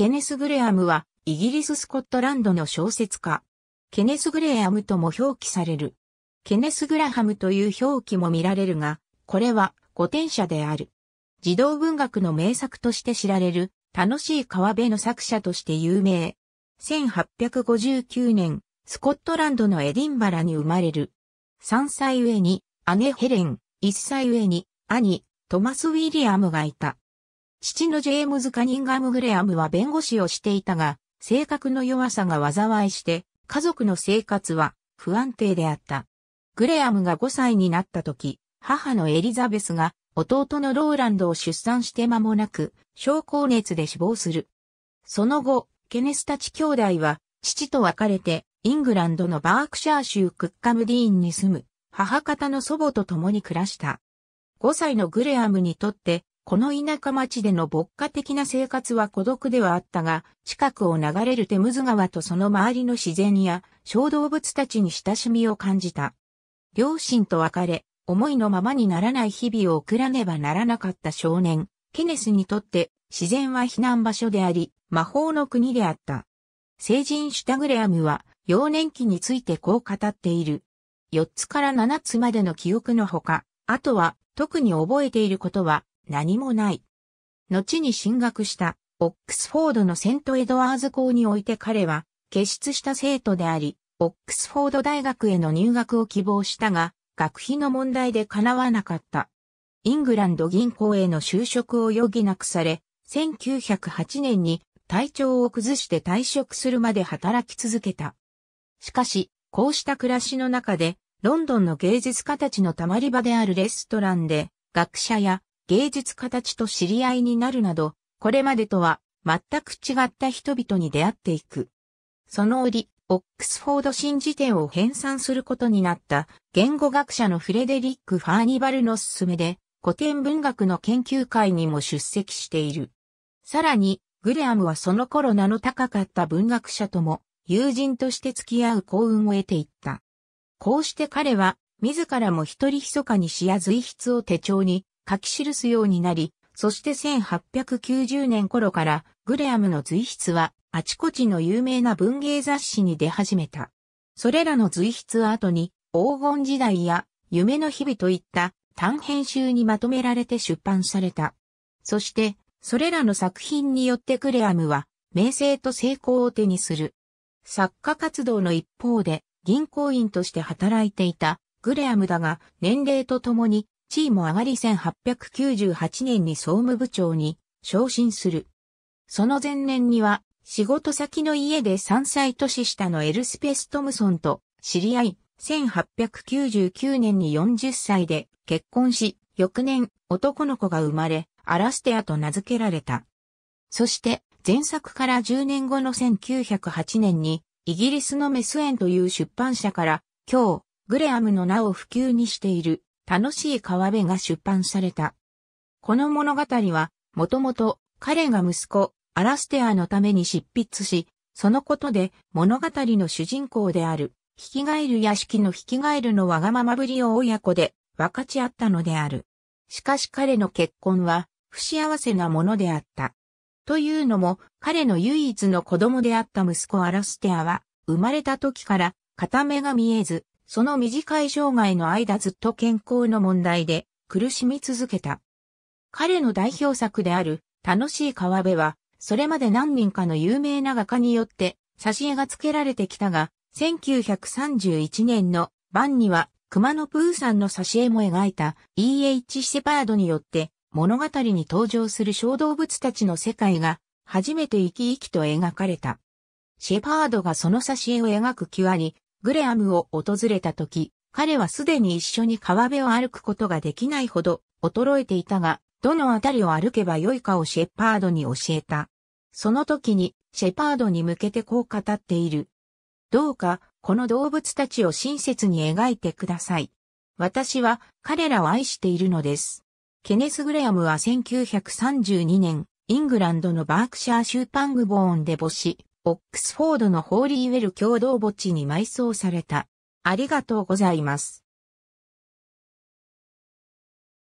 ケネス・グレアムは、イギリス・スコットランドの小説家。ケネス・グレアムとも表記される。ケネス・グラハムという表記も見られるが、これは古典社である。児童文学の名作として知られる、楽しい川辺の作者として有名。1859年、スコットランドのエディンバラに生まれる。3歳上に姉ヘレン、1歳上に兄、トマス・ウィリアムがいた。父のジェームズ・カニンガム・グレアムは弁護士をしていたが、性格の弱さが災いして、家族の生活は不安定であった。グレアムが5歳になった時、母のエリザベスが弟のローランドを出産して間もなく、小高熱で死亡する。その後、ケネスたち兄弟は、父と別れて、イングランドのバークシャー州クッカムディーンに住む、母方の祖母と共に暮らした。5歳のグレアムにとって、この田舎町での牧歌的な生活は孤独ではあったが、近くを流れるテムズ川とその周りの自然や小動物たちに親しみを感じた。両親と別れ、思いのままにならない日々を送らねばならなかった少年、ケネスにとって自然は避難場所であり、魔法の国であった。成人したグレアムは幼年期についてこう語っている。4つから7つまでの記憶のほか、あとは特に覚えていることは、何もない。後に進学した、オックスフォードのセントエドワーズ校において彼は、傑出した生徒であり、オックスフォード大学への入学を希望したが、学費の問題で叶わなかった。イングランド銀行への就職を余儀なくされ、1908年に体調を崩して退職するまで働き続けた。しかし、こうした暮らしの中で、ロンドンの芸術家たちのたまり場であるレストランで、学者や、芸術家たちと知り合いになるなど、これまでとは全く違った人々に出会っていく。その折、オックスフォード新辞典を編纂することになった言語学者のフレデリック・ファーニバルの勧めで、古典文学の研究会にも出席している。さらに、グレアムはその頃名の高かった文学者とも友人として付き合う幸運を得ていった。こうして彼は、自らも一人密かに詩や随筆を手帳に、書き記すようになり、そして1890年頃からグレアムの随筆はあちこちの有名な文芸雑誌に出始めた。それらの随筆は後に黄金時代や夢の日々といった短編集にまとめられて出版された。そしてそれらの作品によってグレアムは名声と成功を手にする。作家活動の一方で銀行員として働いていたグレアムだが年齢とともに地位も上がり1898年に総務部長に昇進する。その前年には仕事先の家で3歳年下のエルスペス・トムソンと知り合い、1899年に40歳で結婚し、翌年男の子が生まれ、アラステアと名付けられた。そして前作から10年後の1908年にイギリスのメス・エンという出版社から今日グレアムの名を不朽にしている。楽しい川辺が出版された。この物語は、もともと彼が息子、アラステアのために執筆し、そのことで物語の主人公である、ヒキガエルやシキのヒキガエルのわがままぶりを親子で分かち合ったのである。しかし彼の結婚は不幸せなものであった。というのも、彼の唯一の子供であった息子アラステアは、生まれた時から片目が見えず、その短い生涯の間ずっと健康の問題で苦しみ続けた。彼の代表作である楽しい川辺は、それまで何人かの有名な画家によって挿絵が付けられてきたが、1931年の晩には熊野プーさんの挿絵も描いた E.H. シェパードによって物語に登場する小動物たちの世界が初めて生き生きと描かれた。シェパードがその挿絵を描く際に、グレアムを訪れた時、彼はすでに一緒に川辺を歩くことができないほど衰えていたが、どのあたりを歩けばよいかをシェパードに教えた。その時にシェパードに向けてこう語っている。どうかこの動物たちを親切に描いてください。私は彼らを愛しているのです。ケネス・グレアムは1932年、イングランドのバークシャー州パングボーンで母子、オックスフォードのホーリーウェル共同墓地に埋葬された。ありがとうございます。